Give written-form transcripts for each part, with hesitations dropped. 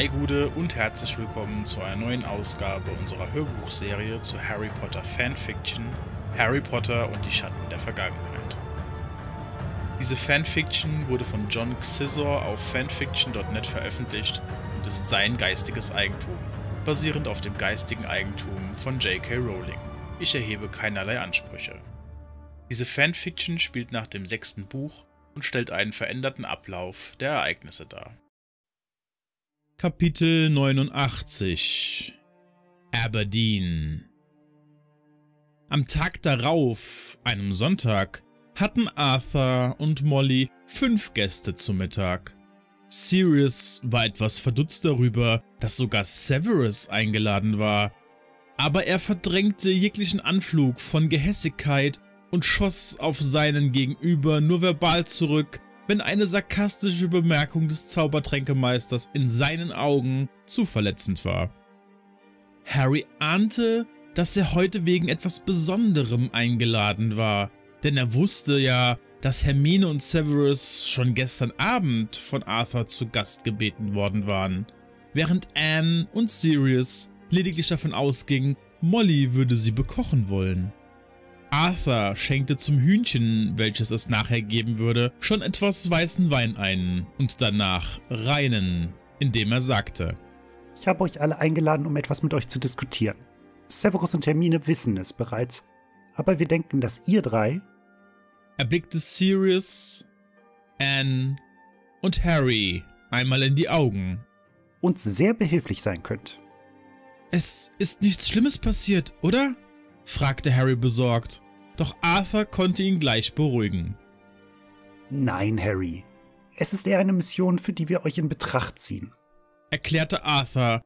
Hi Gude und herzlich willkommen zu einer neuen Ausgabe unserer Hörbuchserie zu Harry Potter Fanfiction, Harry Potter und die Schatten der Vergangenheit. Diese Fanfiction wurde von John Xisor auf fanfiction.net veröffentlicht und ist sein geistiges Eigentum, basierend auf dem geistigen Eigentum von J.K. Rowling. Ich erhebe keinerlei Ansprüche. Diese Fanfiction spielt nach dem 6. Buch und stellt einen veränderten Ablauf der Ereignisse dar. Kapitel 89 Aberdeen. Am Tag darauf, einem Sonntag, hatten Arthur und Molly 5 Gäste zu Mittag. Sirius war etwas verdutzt darüber, dass sogar Severus eingeladen war, aber er verdrängte jeglichen Anflug von Gehässigkeit und schoss auf seinen Gegenüber nur verbal zurück, wenn eine sarkastische Bemerkung des Zaubertränkemeisters in seinen Augen zu verletzend war. Harry ahnte, dass er heute wegen etwas Besonderem eingeladen war, denn er wusste ja, dass Hermine und Severus schon gestern Abend von Arthur zu Gast gebeten worden waren, während Anne und Sirius lediglich davon ausgingen, Molly würde sie bekochen wollen. Arthur schenkte zum Hühnchen, welches es nachher geben würde, schon etwas weißen Wein ein und danach reinen, indem er sagte: Ich habe euch alle eingeladen, um etwas mit euch zu diskutieren. Severus und Hermine wissen es bereits, aber wir denken, dass ihr drei... Er blickte Sirius, Anne und Harry einmal in die Augen. Uns sehr behilflich sein könnt. Es ist nichts Schlimmes passiert, oder? Fragte Harry besorgt, doch Arthur konnte ihn gleich beruhigen. Nein, Harry, es ist eher eine Mission, für die wir euch in Betracht ziehen, erklärte Arthur.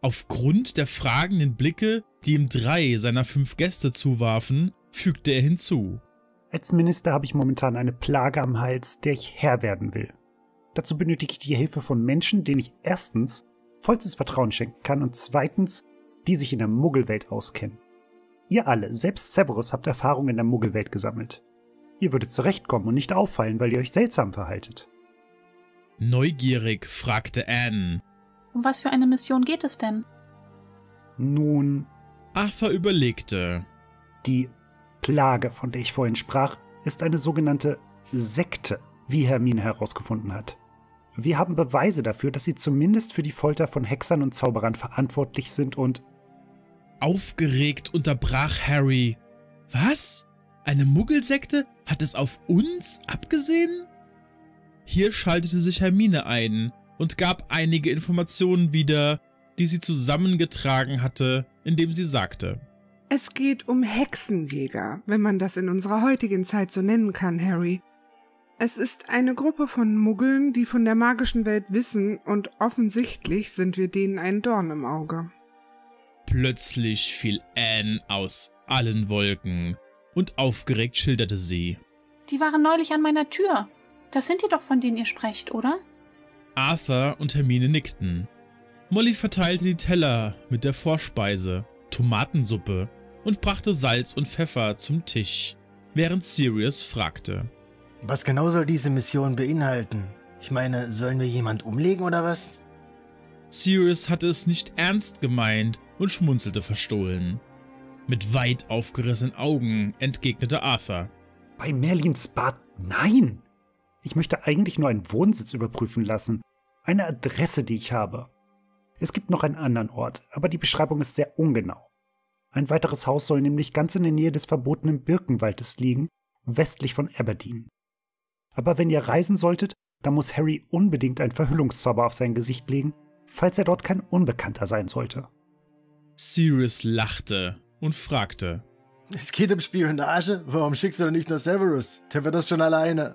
Aufgrund der fragenden Blicke, die ihm 3 seiner 5 Gäste zuwarfen, fügte er hinzu: Als Minister habe ich momentan eine Plage am Hals, der ich Herr werden will. Dazu benötige ich die Hilfe von Menschen, denen ich erstens vollstes Vertrauen schenken kann und zweitens, die sich in der Muggelwelt auskennen. Ihr alle, selbst Severus, habt Erfahrung in der Muggelwelt gesammelt. Ihr würdet zurechtkommen und nicht auffallen, weil ihr euch seltsam verhaltet. Neugierig fragte Anne: Um was für eine Mission geht es denn? Nun, Arthur überlegte. Die Plage, von der ich vorhin sprach, ist eine sogenannte Sekte, wie Hermine herausgefunden hat. Wir haben Beweise dafür, dass sie zumindest für die Folter von Hexern und Zauberern verantwortlich sind und... Aufgeregt unterbrach Harry. Was? Eine Muggelsekte? Hat es auf uns abgesehen? Hier schaltete sich Hermine ein und gab einige Informationen wieder, die sie zusammengetragen hatte, indem sie sagte: Es geht um Hexenjäger, wenn man das in unserer heutigen Zeit so nennen kann, Harry. Es ist eine Gruppe von Muggeln, die von der magischen Welt wissen, und offensichtlich sind wir denen ein Dorn im Auge. Plötzlich fiel Anne aus allen Wolken und aufgeregt schilderte sie: Die waren neulich an meiner Tür. Das sind die doch, von denen ihr sprecht, oder? Arthur und Hermine nickten. Molly verteilte die Teller mit der Vorspeise, Tomatensuppe, und brachte Salz und Pfeffer zum Tisch, während Sirius fragte: Was genau soll diese Mission beinhalten? Ich meine, sollen wir jemand umlegen oder was? Sirius hatte es nicht ernst gemeint und schmunzelte verstohlen. Mit weit aufgerissenen Augen entgegnete Arthur: Bei Merlins Bad, nein! Ich möchte eigentlich nur einen Wohnsitz überprüfen lassen, eine Adresse, die ich habe. Es gibt noch einen anderen Ort, aber die Beschreibung ist sehr ungenau. Ein weiteres Haus soll nämlich ganz in der Nähe des verbotenen Birkenwaldes liegen, westlich von Aberdeen. Aber wenn ihr reisen solltet, dann muss Harry unbedingt einen Verhüllungszauber auf sein Gesicht legen, falls er dort kein Unbekannter sein sollte. Sirius lachte und fragte: Es geht um Spionage? Warum schickst du denn nicht nur Severus? Der wird das schon alleine.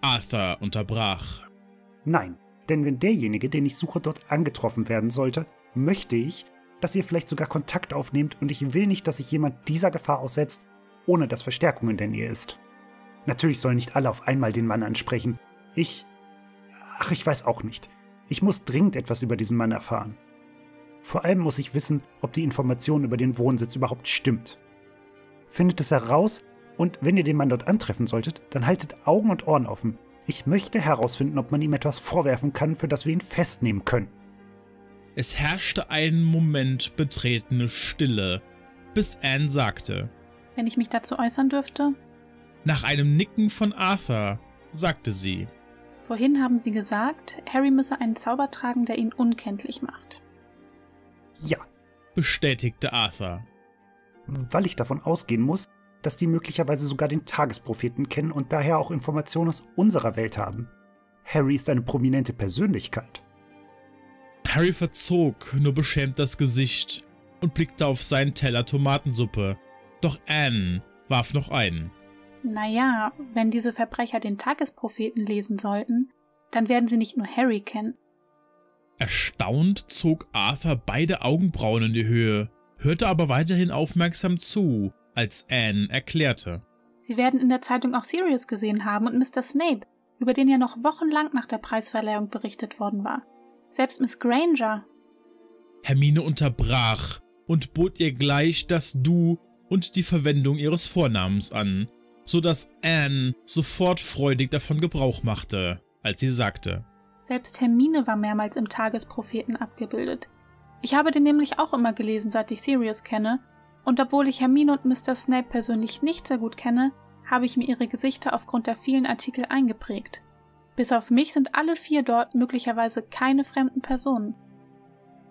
Arthur unterbrach: Nein, denn wenn derjenige, den ich suche, dort angetroffen werden sollte, möchte ich, dass ihr vielleicht sogar Kontakt aufnehmt, und ich will nicht, dass sich jemand dieser Gefahr aussetzt, ohne dass Verstärkung in der Nähe ist. Natürlich sollen nicht alle auf einmal den Mann ansprechen. Ich weiß auch nicht. Ich muss dringend etwas über diesen Mann erfahren. Vor allem muss ich wissen, ob die Information über den Wohnsitz überhaupt stimmt. Findet es heraus, und wenn ihr den Mann dort antreffen solltet, dann haltet Augen und Ohren offen, Ich möchte herausfinden, ob man ihm etwas vorwerfen kann, für das wir ihn festnehmen können. Es herrschte einen Moment betretene Stille, bis Anne sagte: Wenn ich mich dazu äußern dürfte? Nach einem Nicken von Arthur sagte sie: Vorhin haben Sie gesagt, Harry müsse einen Zauber tragen, der ihn unkenntlich macht. Ja, bestätigte Arthur. Weil ich davon ausgehen muss, dass die möglicherweise sogar den Tagespropheten kennen und daher auch Informationen aus unserer Welt haben. Harry ist eine prominente Persönlichkeit. Harry verzog nur beschämt das Gesicht und blickte auf seinen Teller Tomatensuppe. Doch Anne warf noch einen. Naja, wenn diese Verbrecher den Tagespropheten lesen sollten, dann werden sie nicht nur Harry kennen. Erstaunt zog Arthur beide Augenbrauen in die Höhe, hörte aber weiterhin aufmerksam zu, als Anne erklärte: Sie werden in der Zeitung auch Sirius gesehen haben und Mr. Snape, über den ja noch wochenlang nach der Preisverleihung berichtet worden war. Selbst Miss Granger. Hermine unterbrach und bot ihr gleich das Du und die Verwendung ihres Vornamens an, sodass Anne sofort freudig davon Gebrauch machte, als sie sagte: Selbst Hermine war mehrmals im Tagespropheten abgebildet. Ich habe den nämlich auch immer gelesen, seit ich Sirius kenne. Und obwohl ich Hermine und Mr. Snape persönlich nicht sehr gut kenne, habe ich mir ihre Gesichter aufgrund der vielen Artikel eingeprägt. Bis auf mich sind alle vier dort möglicherweise keine fremden Personen.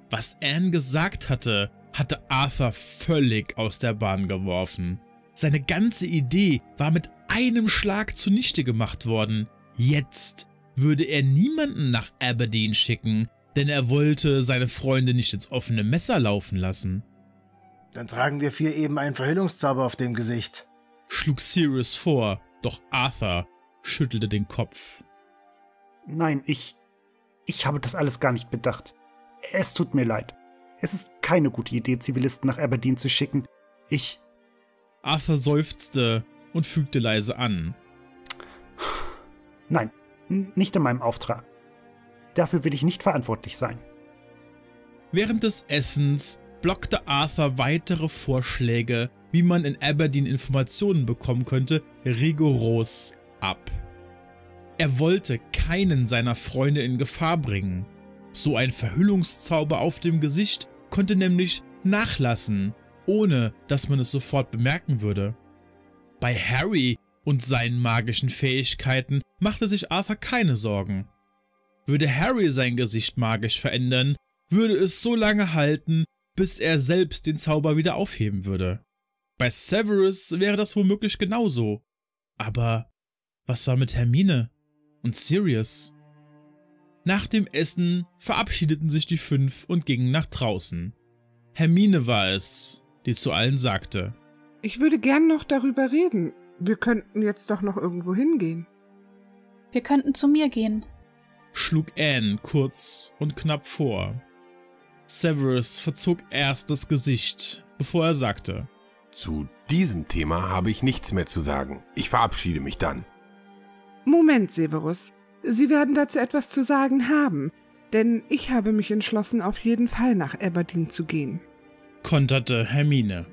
Was Anne gesagt hatte, hatte Arthur völlig aus der Bahn geworfen. Seine ganze Idee war mit einem Schlag zunichte gemacht worden. Jetzt würde er niemanden nach Aberdeen schicken, denn er wollte seine Freunde nicht ins offene Messer laufen lassen. Dann tragen wir vier eben einen Verhüllungszauber auf dem Gesicht, schlug Sirius vor, doch Arthur schüttelte den Kopf. Nein, ich habe das alles gar nicht bedacht. Es tut mir leid. Es ist keine gute Idee, Zivilisten nach Aberdeen zu schicken. Arthur seufzte und fügte leise an: Nein, nicht in meinem Auftrag. Dafür will ich nicht verantwortlich sein. Während des Essens blockte Arthur weitere Vorschläge, wie man in Aberdeen Informationen bekommen könnte, rigoros ab. Er wollte keinen seiner Freunde in Gefahr bringen. So ein Verhüllungszauber auf dem Gesicht konnte nämlich nachlassen, ohne dass man es sofort bemerken würde. Bei Harry und seinen magischen Fähigkeiten machte sich Arthur keine Sorgen. Würde Harry sein Gesicht magisch verändern, würde es so lange halten, bis er selbst den Zauber wieder aufheben würde. Bei Severus wäre das womöglich genauso. Aber was war mit Hermine und Sirius? Nach dem Essen verabschiedeten sich die fünf und gingen nach draußen. Hermine war es, die zu allen sagte: Ich würde gern noch darüber reden. Wir könnten jetzt doch noch irgendwo hingehen. Wir könnten zu mir gehen, schlug Anne kurz und knapp vor. Severus verzog erst das Gesicht, bevor er sagte: Zu diesem Thema habe ich nichts mehr zu sagen. Ich verabschiede mich dann. Moment, Severus. Sie werden dazu etwas zu sagen haben, denn ich habe mich entschlossen, auf jeden Fall nach Aberdeen zu gehen, konterte Hermine.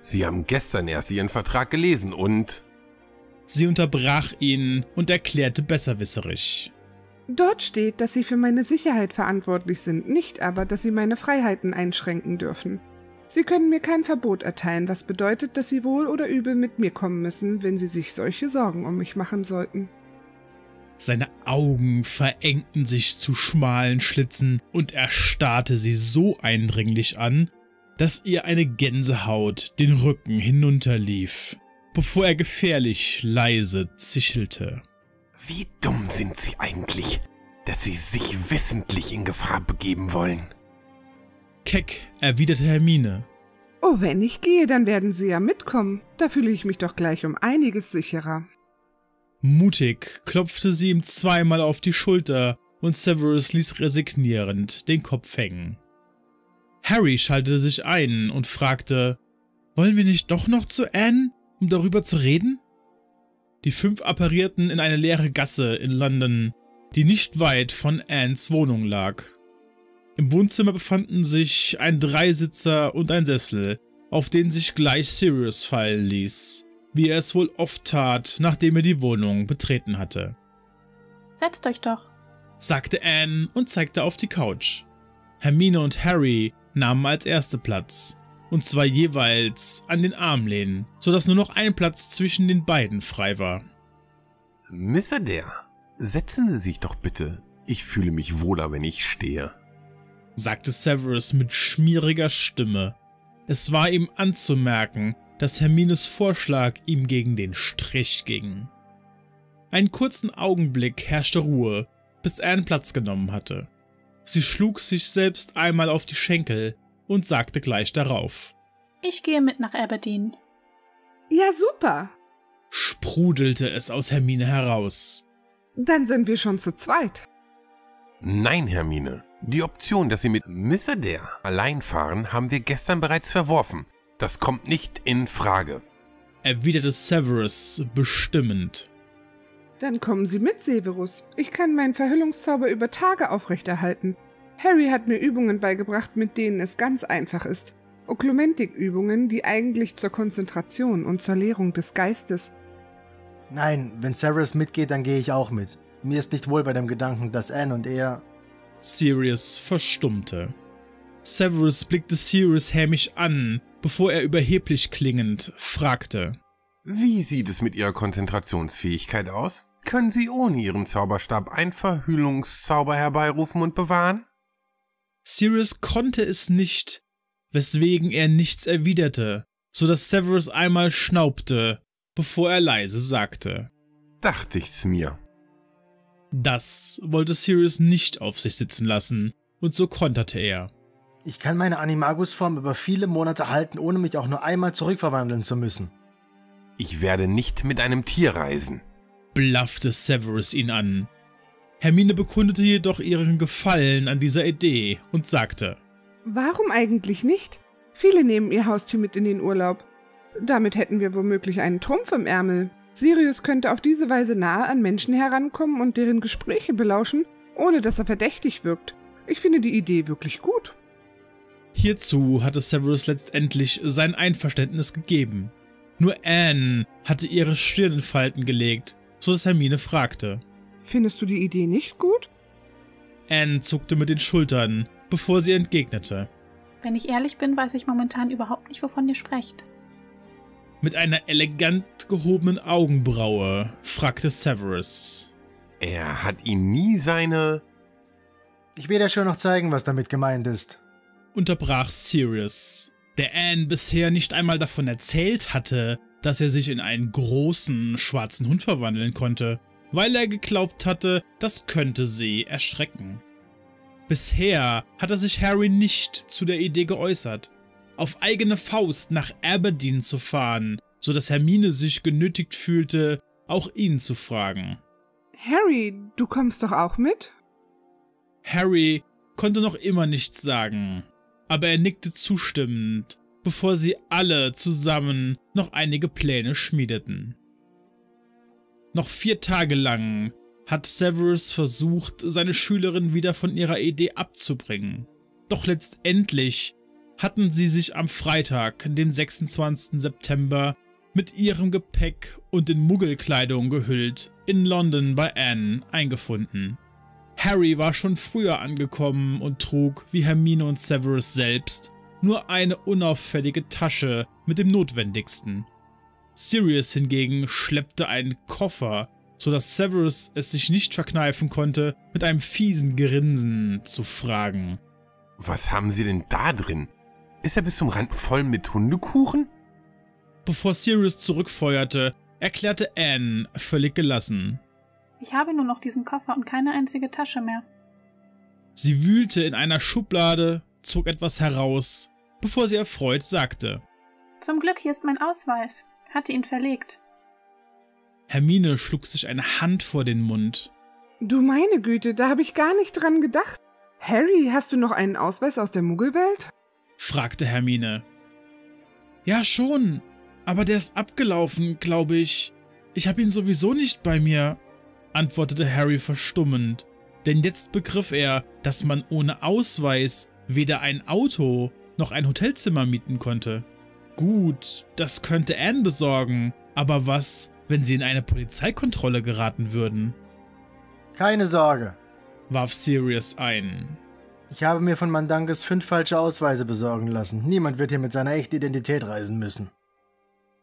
Sie haben gestern erst Ihren Vertrag gelesen und... Sie unterbrach ihn und erklärte besserwisserisch: Dort steht, dass Sie für meine Sicherheit verantwortlich sind, nicht aber, dass Sie meine Freiheiten einschränken dürfen. Sie können mir kein Verbot erteilen, was bedeutet, dass Sie wohl oder übel mit mir kommen müssen, wenn Sie sich solche Sorgen um mich machen sollten. Seine Augen verengten sich zu schmalen Schlitzen und er starrte sie so eindringlich an, dass ihr eine Gänsehaut den Rücken hinunterlief, bevor er gefährlich leise zischelte: Wie dumm sind Sie eigentlich, dass Sie sich wissentlich in Gefahr begeben wollen? Keck erwiderte Hermine: Oh, wenn ich gehe, dann werden Sie ja mitkommen. Da fühle ich mich doch gleich um einiges sicherer. Mutig klopfte sie ihm zweimal auf die Schulter und Severus ließ resignierend den Kopf hängen. Harry schaltete sich ein und fragte: Wollen wir nicht doch noch zu Anne, um darüber zu reden? Die fünf apparierten in eine leere Gasse in London, die nicht weit von Annes Wohnung lag. Im Wohnzimmer befanden sich ein Dreisitzer und ein Sessel, auf den sich gleich Sirius fallen ließ, wie er es wohl oft tat, nachdem er die Wohnung betreten hatte. Setzt euch doch, sagte Anne und zeigte auf die Couch. Hermine und Harry nahmen als Erste Platz, und zwar jeweils an den Armlehnen, sodass nur noch ein Platz zwischen den beiden frei war. Miss Adair, setzen Sie sich doch bitte. Ich fühle mich wohler, wenn ich stehe, sagte Severus mit schmieriger Stimme. Es war ihm anzumerken, dass Hermines Vorschlag ihm gegen den Strich ging. Einen kurzen Augenblick herrschte Ruhe, bis Anne Platz genommen hatte. Sie schlug sich selbst einmal auf die Schenkel und sagte gleich darauf: Ich gehe mit nach Aberdeen. Ja, super, sprudelte es aus Hermine heraus. Dann sind wir schon zu zweit. Nein, Hermine. Die Option, dass Sie mit Miss Adair allein fahren, haben wir gestern bereits verworfen. Das kommt nicht in Frage, erwiderte Severus bestimmend. Dann kommen Sie mit, Severus. Ich kann meinen Verhüllungszauber über Tage aufrechterhalten. Harry hat mir Übungen beigebracht, mit denen es ganz einfach ist. Oklumentik-Übungen, die eigentlich zur Konzentration und zur Leerung des Geistes... Nein, wenn Severus mitgeht, dann gehe ich auch mit. Mir ist nicht wohl bei dem Gedanken, dass Anne und er... Sirius verstummte. Severus blickte Sirius hämisch an, bevor er überheblich klingend fragte: Wie sieht es mit Ihrer Konzentrationsfähigkeit aus? Können Sie ohne Ihren Zauberstab einen Verhüllungszauber herbeirufen und bewahren? Sirius konnte es nicht, weswegen er nichts erwiderte, sodass Severus einmal schnaubte, bevor er leise sagte: Dachte ich's mir. Das wollte Sirius nicht auf sich sitzen lassen, und so konterte er: Ich kann meine Animagus-Form über viele Monate halten, ohne mich auch nur einmal zurückverwandeln zu müssen. Ich werde nicht mit einem Tier reisen, blaffte Severus ihn an. Hermine bekundete jedoch ihren Gefallen an dieser Idee und sagte: Warum eigentlich nicht? Viele nehmen ihr Haustier mit in den Urlaub. Damit hätten wir womöglich einen Trumpf im Ärmel. Sirius könnte auf diese Weise nahe an Menschen herankommen und deren Gespräche belauschen, ohne dass er verdächtig wirkt. Ich finde die Idee wirklich gut. Hierzu hatte Severus letztendlich sein Einverständnis gegeben. Nur Anne hatte ihre Stirn in Falten gelegt, sodass Hermine fragte: Findest du die Idee nicht gut? Anne zuckte mit den Schultern, bevor sie entgegnete: Wenn ich ehrlich bin, weiß ich momentan überhaupt nicht, wovon ihr sprecht. Mit einer elegant gehobenen Augenbraue fragte Severus: Er hat ihn nie seine... Ich will dir schon noch zeigen, was damit gemeint ist, unterbrach Sirius, der Anne bisher nicht einmal davon erzählt hatte, dass er sich in einen großen schwarzen Hund verwandeln konnte, weil er geglaubt hatte, das könnte sie erschrecken. Bisher hatte sich Harry nicht zu der Idee geäußert, auf eigene Faust nach Aberdeen zu fahren, sodass Hermine sich genötigt fühlte, auch ihn zu fragen. Harry, du kommst doch auch mit? Harry konnte noch immer nichts sagen, aber er nickte zustimmend, bevor sie alle zusammen noch einige Pläne schmiedeten. Noch 4 Tage lang hat Severus versucht, seine Schülerin wieder von ihrer Idee abzubringen, doch letztendlich hatten sie sich am Freitag, dem 26. September, mit ihrem Gepäck und in Muggelkleidung gehüllt, in London bei Anne eingefunden. Harry war schon früher angekommen und trug, wie Hermine und Severus selbst, nur eine unauffällige Tasche mit dem Notwendigsten. Sirius hingegen schleppte einen Koffer, sodass Severus es sich nicht verkneifen konnte, mit einem fiesen Grinsen zu fragen: Was haben Sie denn da drin? Ist er bis zum Rand voll mit Hundekuchen? Bevor Sirius zurückfeuerte, erklärte Anne völlig gelassen: Ich habe nur noch diesen Koffer und keine einzige Tasche mehr. Sie wühlte in einer Schublade, zog etwas heraus, bevor sie erfreut sagte: Zum Glück, hier ist mein Ausweis. Hatte ihn verlegt. Hermine schlug sich eine Hand vor den Mund. Du meine Güte, da habe ich gar nicht dran gedacht. Harry, hast du noch einen Ausweis aus der Muggelwelt? Fragte Hermine. Ja schon, aber der ist abgelaufen, glaube ich. Ich habe ihn sowieso nicht bei mir, antwortete Harry verstummend, denn jetzt begriff er, dass man ohne Ausweis weder ein Auto noch ein Hotelzimmer mieten konnte. Gut, das könnte Anne besorgen, aber was, wenn sie in eine Polizeikontrolle geraten würden? Keine Sorge, warf Sirius ein. Ich habe mir von Mandanges 5 falsche Ausweise besorgen lassen. Niemand wird hier mit seiner echten Identität reisen müssen.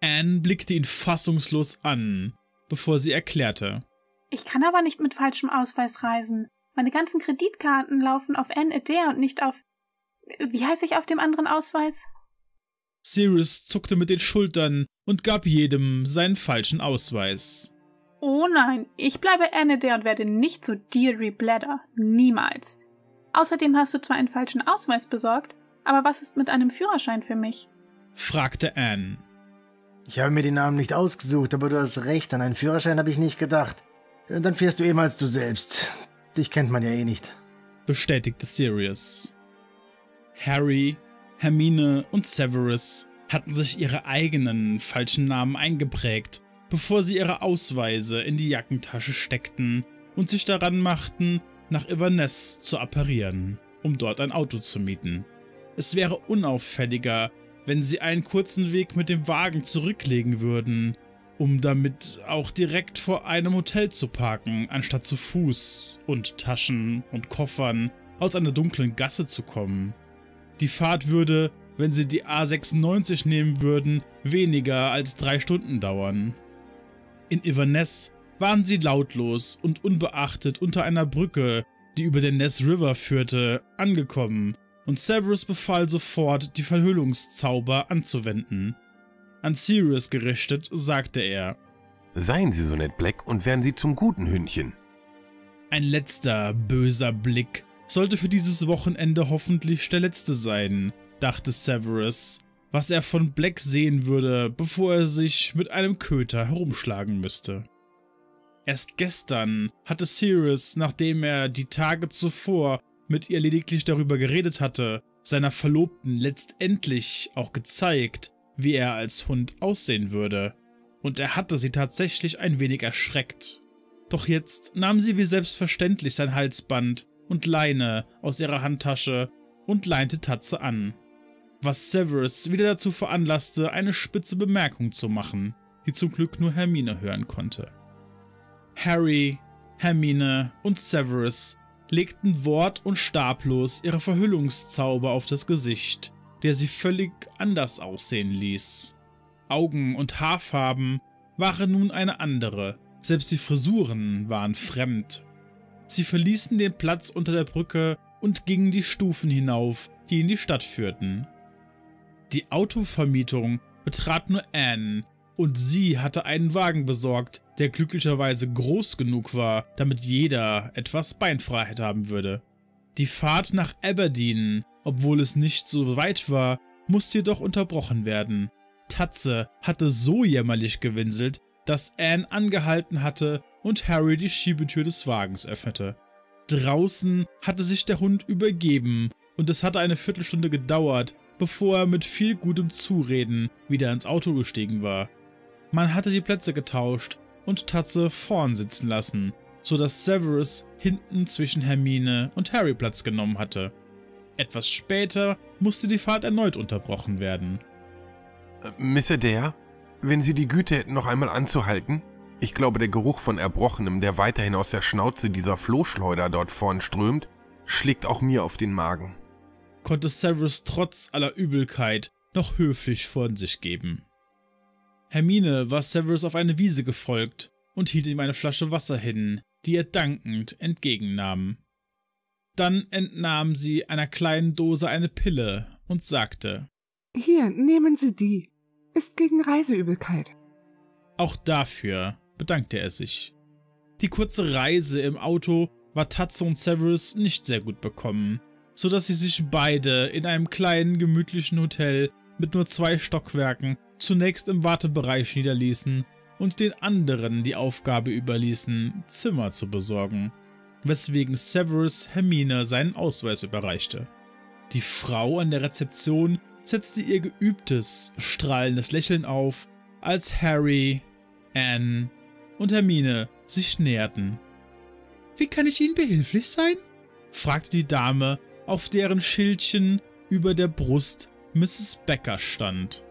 Anne blickte ihn fassungslos an, bevor sie erklärte. Ich kann aber nicht mit falschem Ausweis reisen. Meine ganzen Kreditkarten laufen auf Anne Adahir und nicht auf... Wie heiße ich auf dem anderen Ausweis? Sirius zuckte mit den Schultern und gab jedem seinen falschen Ausweis. Oh nein, ich bleibe Anne Adahir und werde nicht zu Deary Bladder. Niemals. Außerdem hast du zwar einen falschen Ausweis besorgt, aber was ist mit einem Führerschein für mich? Fragte Anne. Ich habe mir die Namen nicht ausgesucht, aber du hast recht, an einen Führerschein habe ich nicht gedacht. Dann fährst du eben als du selbst. Dich kennt man ja eh nicht. Bestätigte Sirius. Harry, Hermine und Severus hatten sich ihre eigenen falschen Namen eingeprägt, bevor sie ihre Ausweise in die Jackentasche steckten und sich daran machten, nach Inverness zu apparieren, um dort ein Auto zu mieten. Es wäre unauffälliger, wenn sie einen kurzen Weg mit dem Wagen zurücklegen würden, um damit auch direkt vor einem Hotel zu parken, anstatt zu Fuß und Taschen und Koffern aus einer dunklen Gasse zu kommen. Die Fahrt würde, wenn sie die A96 nehmen würden, weniger als 3 Stunden dauern. In Inverness waren sie lautlos und unbeachtet unter einer Brücke, die über den Ness River führte, angekommen, und Severus befahl sofort, die Verhüllungszauber anzuwenden. An Sirius gerichtet, sagte er: Seien Sie so nett, Black, und werden Sie zum guten Hündchen. Ein letzter böser Blick sollte für dieses Wochenende hoffentlich der letzte sein, dachte Severus, was er von Black sehen würde, bevor er sich mit einem Köter herumschlagen müsste. Erst gestern hatte Sirius, nachdem er die Tage zuvor mit ihr lediglich darüber geredet hatte, seiner Verlobten letztendlich auch gezeigt, wie er als Hund aussehen würde. Und er hatte sie tatsächlich ein wenig erschreckt. Doch jetzt nahm sie wie selbstverständlich sein Halsband und Leine aus ihrer Handtasche und leinte Tatze an, was Severus wieder dazu veranlasste, eine spitze Bemerkung zu machen, die zum Glück nur Hermine hören konnte. Harry, Hermine und Severus legten wort- und stablos ihre Verhüllungszauber auf das Gesicht, der sie völlig anders aussehen ließ. Augen und Haarfarben waren nun eine andere, selbst die Frisuren waren fremd. Sie verließen den Platz unter der Brücke und gingen die Stufen hinauf, die in die Stadt führten. Die Autovermietung betrat nur Anne, und sie hatte einen Wagen besorgt, der glücklicherweise groß genug war, damit jeder etwas Beinfreiheit haben würde. Die Fahrt nach Aberdeen, obwohl es nicht so weit war, musste jedoch unterbrochen werden. Tatze hatte so jämmerlich gewinselt, dass Anne angehalten hatte und Harry die Schiebetür des Wagens öffnete. Draußen hatte sich der Hund übergeben und es hatte eine Viertelstunde gedauert, bevor er mit viel gutem Zureden wieder ins Auto gestiegen war. Man hatte die Plätze getauscht und Tatze vorn sitzen lassen, sodass Severus hinten zwischen Hermine und Harry Platz genommen hatte. Etwas später musste die Fahrt erneut unterbrochen werden. Miss Adahir, wenn Sie die Güte hätten, noch einmal anzuhalten? Ich glaube, der Geruch von Erbrochenem, der weiterhin aus der Schnauze dieser Flohschleuder dort vorn strömt, schlägt auch mir auf den Magen. Konnte Severus trotz aller Übelkeit noch höflich von sich geben. Hermine war Severus auf eine Wiese gefolgt und hielt ihm eine Flasche Wasser hin, die er dankend entgegennahm. Dann entnahm sie einer kleinen Dose eine Pille und sagte: Hier, nehmen Sie die. Ist gegen Reiseübelkeit. Auch dafür bedankte er sich. Die kurze Reise im Auto war Tatze und Severus nicht sehr gut bekommen, sodass sie sich beide in einem kleinen, gemütlichen Hotel mit nur 2 Stockwerken zunächst im Wartebereich niederließen und den anderen die Aufgabe überließen, Zimmer zu besorgen, weswegen Severus Hermine seinen Ausweis überreichte. Die Frau an der Rezeption setzte ihr geübtes, strahlendes Lächeln auf, als Harry, Anne und Hermine sich näherten. »Wie kann ich Ihnen behilflich sein?« fragte die Dame, auf deren Schildchen über der Brust Mrs. Becker stand.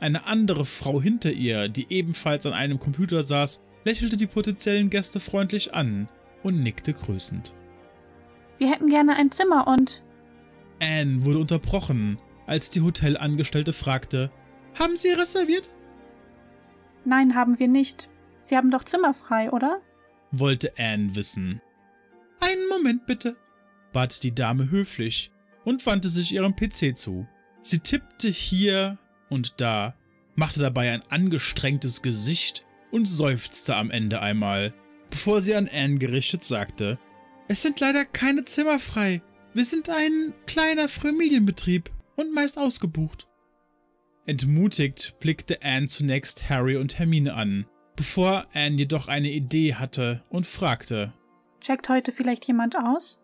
Eine andere Frau hinter ihr, die ebenfalls an einem Computer saß, lächelte die potenziellen Gäste freundlich an, und nickte grüßend. Wir hätten gerne ein Zimmer und... Anne wurde unterbrochen, als die Hotelangestellte fragte, haben Sie reserviert? Nein, haben wir nicht. Sie haben doch Zimmer frei, oder? Wollte Anne wissen. Einen Moment bitte, bat die Dame höflich und wandte sich ihrem PC zu. Sie tippte hier und da, machte dabei ein angestrengtes Gesicht und seufzte am Ende einmal, bevor sie an Anne gerichtet sagte, es sind leider keine Zimmer frei. Wir sind ein kleiner Familienbetrieb und meist ausgebucht. Entmutigt blickte Anne zunächst Harry und Hermine an, bevor Anne jedoch eine Idee hatte und fragte, checkt heute vielleicht jemand aus?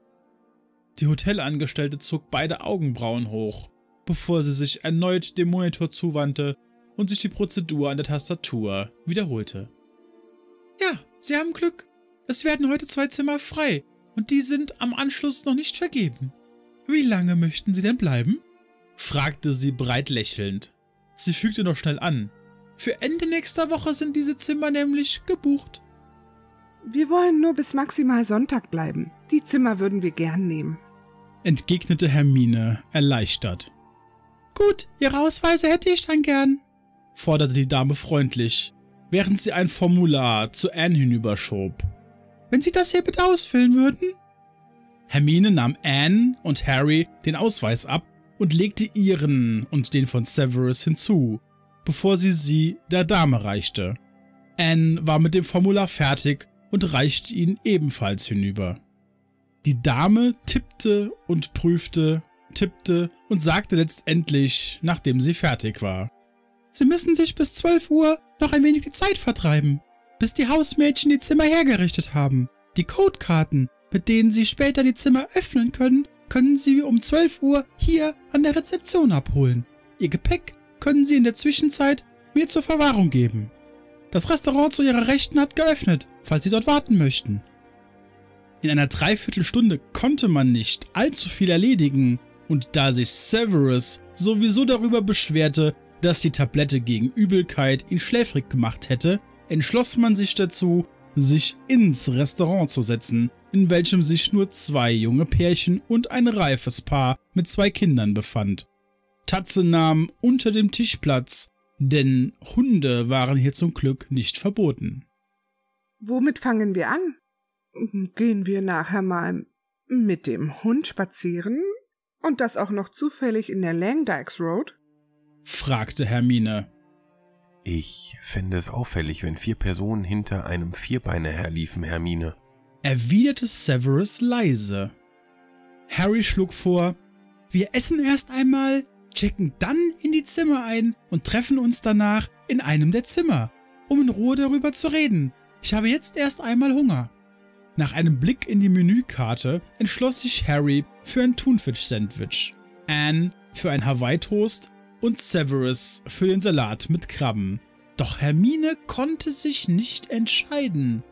Die Hotelangestellte zog beide Augenbrauen hoch, bevor sie sich erneut dem Monitor zuwandte und sich die Prozedur an der Tastatur wiederholte. Ja, Sie haben Glück. Es werden heute 2 Zimmer frei. Und die sind am Anschluss noch nicht vergeben. Wie lange möchten Sie denn bleiben? Fragte sie breit lächelnd. Sie fügte noch schnell an. Für Ende nächster Woche sind diese Zimmer nämlich gebucht. Wir wollen nur bis maximal Sonntag bleiben. Die Zimmer würden wir gern nehmen. Entgegnete Hermine, erleichtert. Gut, Ihre Ausweise hätte ich dann gern, forderte die Dame freundlich, während sie ein Formular zu Anne hinüberschob. Wenn Sie das hier bitte ausfüllen würden? Hermine nahm Anne und Harry den Ausweis ab und legte ihren und den von Severus hinzu, bevor sie der Dame reichte. Anne war mit dem Formular fertig und reichte ihn ebenfalls hinüber. Die Dame tippte und prüfte, tippte und sagte letztendlich, nachdem sie fertig war, Sie müssen sich bis 12 Uhr noch ein wenig die Zeit vertreiben, bis die Hausmädchen die Zimmer hergerichtet haben. Die Codekarten, mit denen Sie später die Zimmer öffnen können, können Sie um 12 Uhr hier an der Rezeption abholen. Ihr Gepäck können Sie in der Zwischenzeit mir zur Verwahrung geben. Das Restaurant zu Ihrer Rechten hat geöffnet, falls Sie dort warten möchten. In einer Dreiviertelstunde konnte man nicht allzu viel erledigen, und da sich Severus sowieso darüber beschwerte, dass die Tablette gegen Übelkeit ihn schläfrig gemacht hätte, entschloss man sich dazu, sich ins Restaurant zu setzen, in welchem sich nur 2 junge Pärchen und ein reifes Paar mit 2 Kindern befand. Tatze nahm unter dem Tisch Platz, denn Hunde waren hier zum Glück nicht verboten. Womit fangen wir an? Gehen wir nachher mal mit dem Hund spazieren? Und das auch noch zufällig in der Langdykes Road? Fragte Hermine. Ich fände es auffällig, wenn 4 Personen hinter einem Vierbeiner herliefen, Hermine, erwiderte Severus leise. Harry schlug vor, wir essen erst einmal, checken dann in die Zimmer ein und treffen uns danach in einem der Zimmer, um in Ruhe darüber zu reden. Ich habe jetzt erst einmal Hunger. Nach einem Blick in die Menükarte entschloss sich Harry für ein Thunfisch-Sandwich, Anne für ein Hawaii-Toast und Severus für den Salat mit Krabben. Doch Hermine konnte sich nicht entscheiden.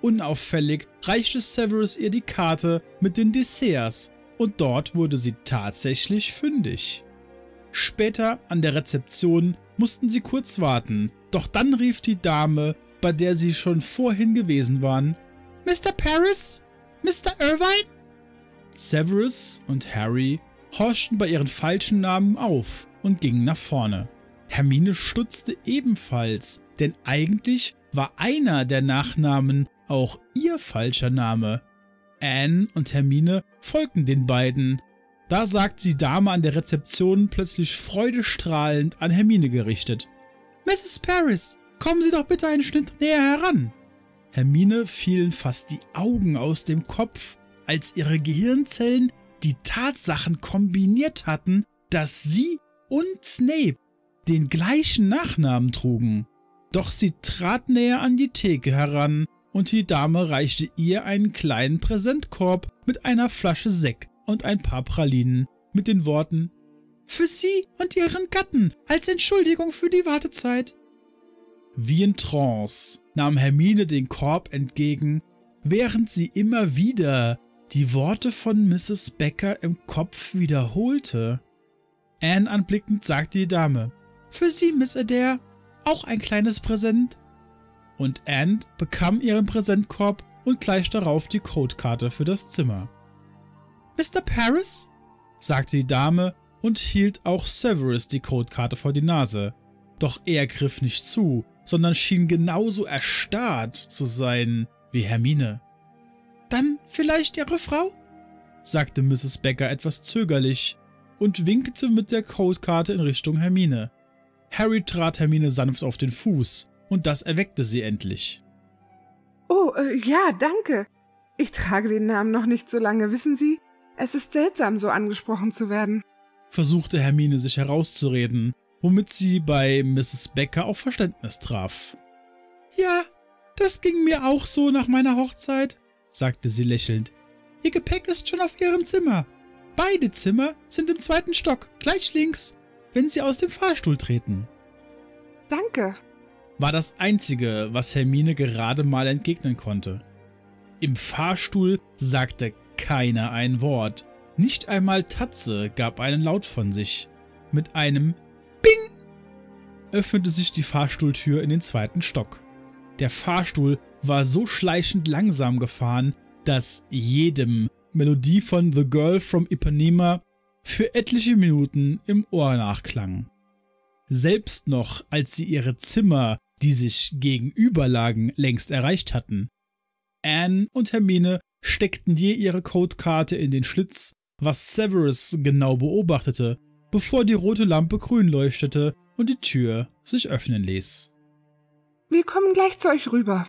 Unauffällig reichte Severus ihr die Karte mit den Desserts und dort wurde sie tatsächlich fündig. Später an der Rezeption mussten sie kurz warten, doch dann rief die Dame, bei der sie schon vorhin gewesen waren, Mr. Paris? Mr. Irvine? Severus und Harry horchten bei ihren falschen Namen auf und gingen nach vorne. Hermine stutzte ebenfalls, denn eigentlich war einer der Nachnamen auch ihr falscher Name. Anne und Hermine folgten den beiden. Da sagte die Dame an der Rezeption plötzlich freudestrahlend an Hermine gerichtet, »Mrs. Paris, kommen Sie doch bitte einen Schritt näher heran!« Hermine fielen fast die Augen aus dem Kopf, als ihre Gehirnzellen die Tatsachen kombiniert hatten, dass sie und Snape den gleichen Nachnamen trugen. Doch sie trat näher an die Theke heran und die Dame reichte ihr einen kleinen Präsentkorb mit einer Flasche Sekt und ein paar Pralinen mit den Worten »Für Sie und Ihren Gatten als Entschuldigung für die Wartezeit!« Wie in Trance nahm Hermine den Korb entgegen, während sie immer wieder die Worte von Mrs. Becker im Kopf wiederholte. Anne anblickend sagte die Dame, »Für Sie, Miss Adair, auch ein kleines Präsent.« Und Anne bekam ihren Präsentkorb und gleich darauf die Codekarte für das Zimmer. »Mr. Paris?« sagte die Dame und hielt auch Severus die Codekarte vor die Nase. Doch er griff nicht zu, sondern schien genauso erstarrt zu sein wie Hermine. »Dann vielleicht Ihre Frau?« sagte Mrs. Becker etwas zögerlich und winkte mit der Codekarte in Richtung Hermine. Harry trat Hermine sanft auf den Fuß und das erweckte sie endlich. »Oh, ja, danke. Ich trage den Namen noch nicht so lange, wissen Sie? Es ist seltsam, so angesprochen zu werden«, versuchte Hermine sich herauszureden, womit sie bei Mrs. Becker auf Verständnis traf. »Ja, das ging mir auch so nach meiner Hochzeit«, sagte sie lächelnd. »Ihr Gepäck ist schon auf Ihrem Zimmer. Beide Zimmer sind im 2. Stock, gleich links, wenn Sie aus dem Fahrstuhl treten.« »Danke«, war das Einzige, was Hermine gerade mal entgegnen konnte. Im Fahrstuhl sagte keiner ein Wort. Nicht einmal Tatze gab einen Laut von sich. Mit einem Bing öffnete sich die Fahrstuhltür in den 2. Stock. Der Fahrstuhl war so schleichend langsam gefahren, dass jedem Melodie von The Girl from Ipanema für etliche Minuten im Ohr nachklang. Selbst noch, als sie ihre Zimmer, die sich gegenüberlagen, längst erreicht hatten. Anne und Hermine steckten je ihre Codekarte in den Schlitz, was Severus genau beobachtete, bevor die rote Lampe grün leuchtete und die Tür sich öffnen ließ. »Wir kommen gleich zu euch rüber«,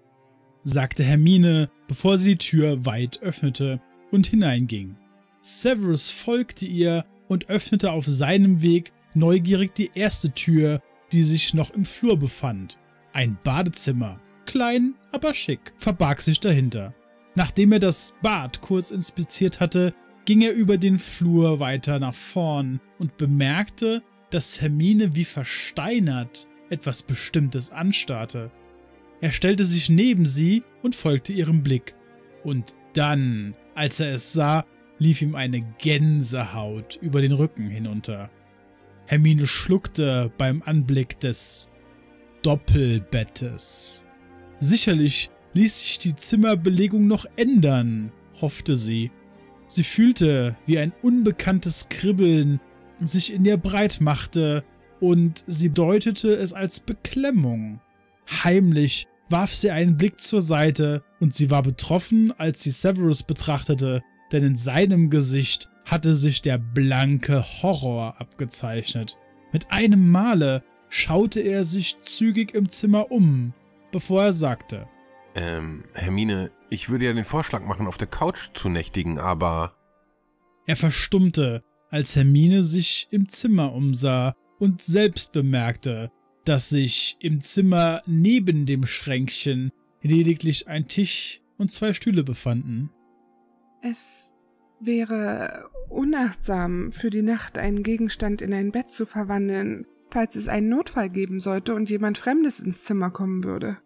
sagte Hermine, bevor sie die Tür weit öffnete und hineinging. Severus folgte ihr und öffnete auf seinem Weg neugierig die erste Tür, die sich noch im Flur befand. Ein Badezimmer, klein, aber schick, verbarg sich dahinter. Nachdem er das Bad kurz inspiziert hatte, ging er über den Flur weiter nach vorn und bemerkte, dass Hermine wie versteinert etwas Bestimmtes anstarrte. Er stellte sich neben sie und folgte ihrem Blick. Und dann, als er es sah, lief ihm eine Gänsehaut über den Rücken hinunter. Hermine schluckte beim Anblick des Doppelbettes. Sicherlich ließ sich die Zimmerbelegung noch ändern, hoffte sie. Sie fühlte, wie ein unbekanntes Kribbeln sich in ihr breit machte, und sie deutete es als Beklemmung. Heimlich warf sie einen Blick zur Seite und sie war betroffen, als sie Severus betrachtete, denn in seinem Gesicht hatte sich der blanke Horror abgezeichnet. Mit einem Male schaute er sich zügig im Zimmer um, bevor er sagte: Hermine, ich würde ja den Vorschlag machen, auf der Couch zu nächtigen, aber…« Er verstummte, als Hermine sich im Zimmer umsah und selbst bemerkte, dass sich im Zimmer neben dem Schränkchen lediglich ein Tisch und 2 Stühle befanden. »Es wäre unachtsam, für die Nacht einen Gegenstand in ein Bett zu verwandeln, falls es einen Notfall geben sollte und jemand Fremdes ins Zimmer kommen würde«,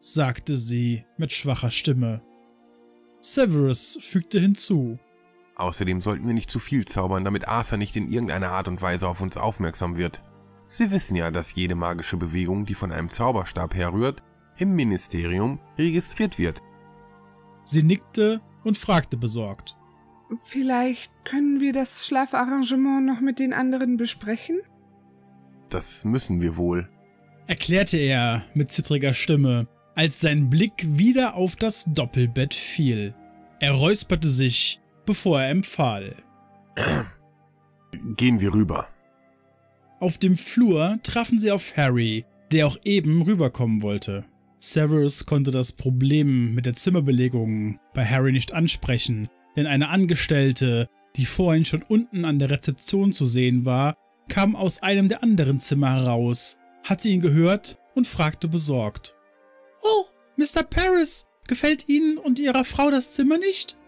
sagte sie mit schwacher Stimme. Severus fügte hinzu: »Außerdem sollten wir nicht zu viel zaubern, damit Arthur nicht in irgendeiner Art und Weise auf uns aufmerksam wird. Sie wissen ja, dass jede magische Bewegung, die von einem Zauberstab herrührt, im Ministerium registriert wird.« Sie nickte und fragte besorgt: »Vielleicht können wir das Schlafarrangement noch mit den anderen besprechen?« »Das müssen wir wohl«, erklärte er mit zittriger Stimme, als sein Blick wieder auf das Doppelbett fiel. Er räusperte sich, bevor er empfahl: »Gehen wir rüber.« Auf dem Flur trafen sie auf Harry, der auch eben rüberkommen wollte. Severus konnte das Problem mit der Zimmerbelegung bei Harry nicht ansprechen, denn eine Angestellte, die vorhin schon unten an der Rezeption zu sehen war, kam aus einem der anderen Zimmer heraus, hatte ihn gehört und fragte besorgt: »Oh, Mr. Paris, gefällt Ihnen und Ihrer Frau das Zimmer nicht?«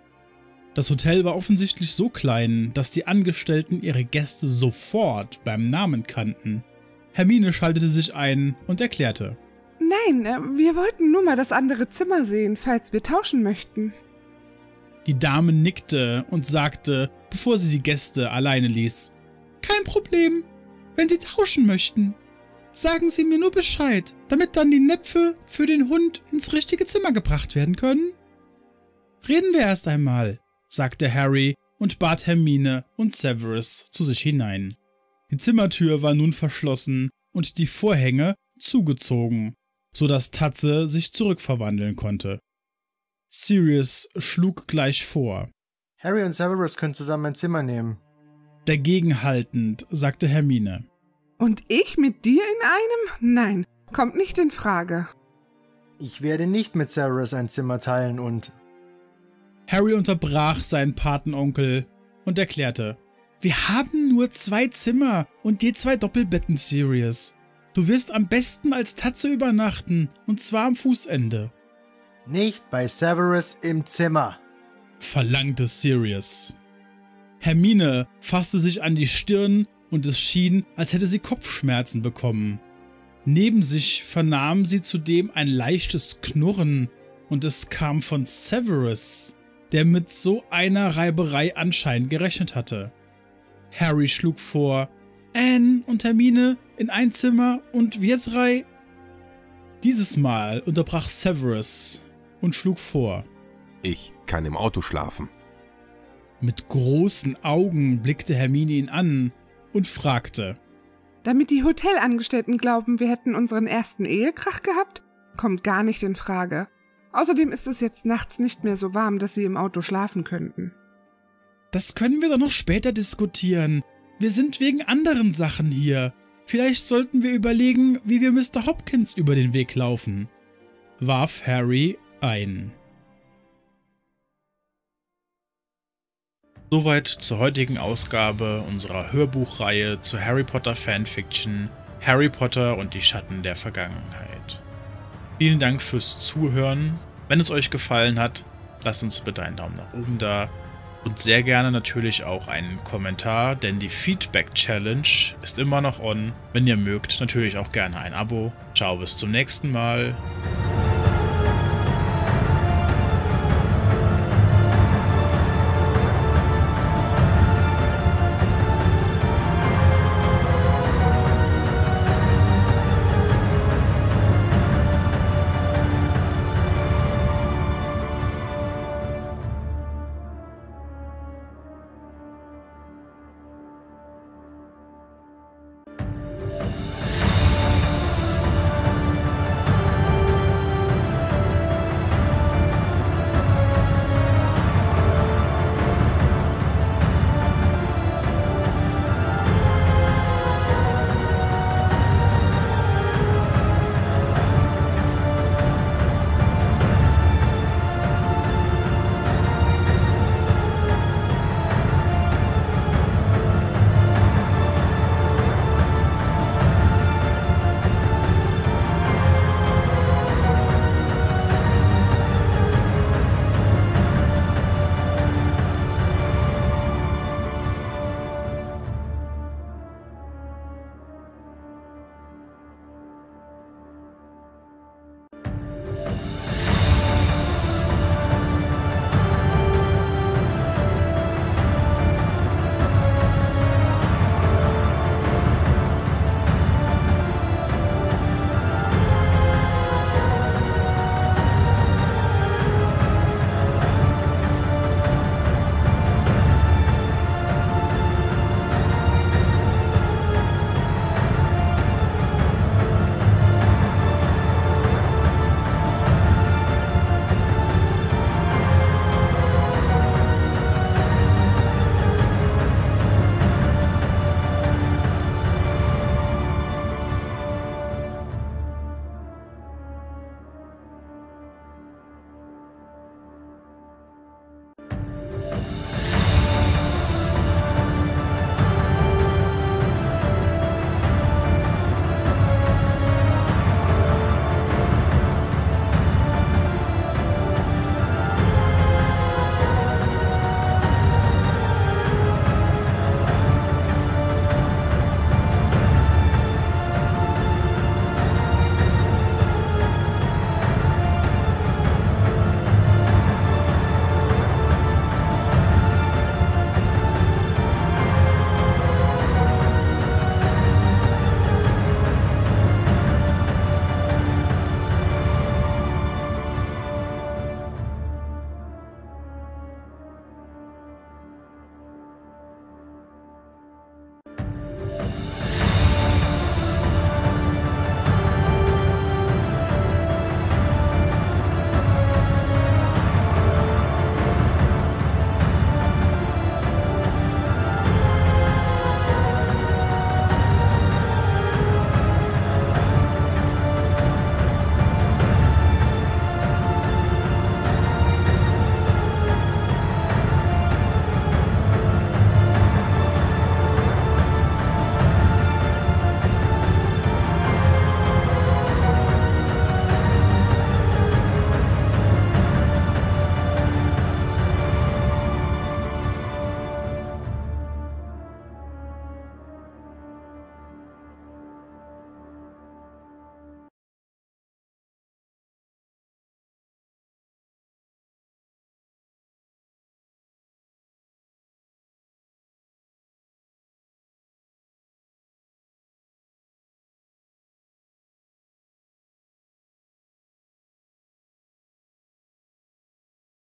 Das Hotel war offensichtlich so klein, dass die Angestellten ihre Gäste sofort beim Namen kannten. Hermine schaltete sich ein und erklärte: »Nein, wir wollten nur mal das andere Zimmer sehen, falls wir tauschen möchten.« Die Dame nickte und sagte, bevor sie die Gäste alleine ließ: »Kein Problem, wenn Sie tauschen möchten. Sagen Sie mir nur Bescheid, damit dann die Näpfe für den Hund ins richtige Zimmer gebracht werden können.« »Reden wir erst einmal«, sagte Harry und bat Hermine und Severus zu sich hinein. Die Zimmertür war nun verschlossen und die Vorhänge zugezogen, sodass Tatze sich zurückverwandeln konnte. Sirius schlug gleich vor: »Harry und Severus können zusammen ein Zimmer nehmen.« Dagegenhaltend sagte Hermine: »Und ich mit dir in einem? Nein, kommt nicht in Frage.« »Ich werde nicht mit Severus ein Zimmer teilen und...« Harry unterbrach seinen Patenonkel und erklärte: »Wir haben nur 2 Zimmer und je 2 Doppelbetten, Sirius. Du wirst am besten als Tatze übernachten, und zwar am Fußende.« »Nicht bei Severus im Zimmer«, verlangte Sirius. Hermine fasste sich an die Stirn und es schien, als hätte sie Kopfschmerzen bekommen. Neben sich vernahm sie zudem ein leichtes Knurren, und es kam von Severus, der mit so einer Reiberei anscheinend gerechnet hatte. Harry schlug vor: »Anne und Hermine in ein Zimmer und wir 3. Dieses Mal unterbrach Severus und schlug vor: »Ich kann im Auto schlafen.« Mit großen Augen blickte Hermine ihn an und fragte: »Damit die Hotelangestellten glauben, wir hätten unseren ersten Ehekrach gehabt? Kommt gar nicht in Frage. Außerdem ist es jetzt nachts nicht mehr so warm, dass sie im Auto schlafen könnten.« »Das können wir doch noch später diskutieren. Wir sind wegen anderen Sachen hier. Vielleicht sollten wir überlegen, wie wir Mr. Hopkins über den Weg laufen«, warf Harry ein. Soweit zur heutigen Ausgabe unserer Hörbuchreihe zu Harry Potter Fanfiction, Harry Potter und die Schatten der Vergangenheit. Vielen Dank fürs Zuhören. Wenn es euch gefallen hat, lasst uns bitte einen Daumen nach oben da und sehr gerne natürlich auch einen Kommentar, denn die Feedback Challenge ist immer noch on. Wenn ihr mögt, natürlich auch gerne ein Abo. Ciao, bis zum nächsten Mal.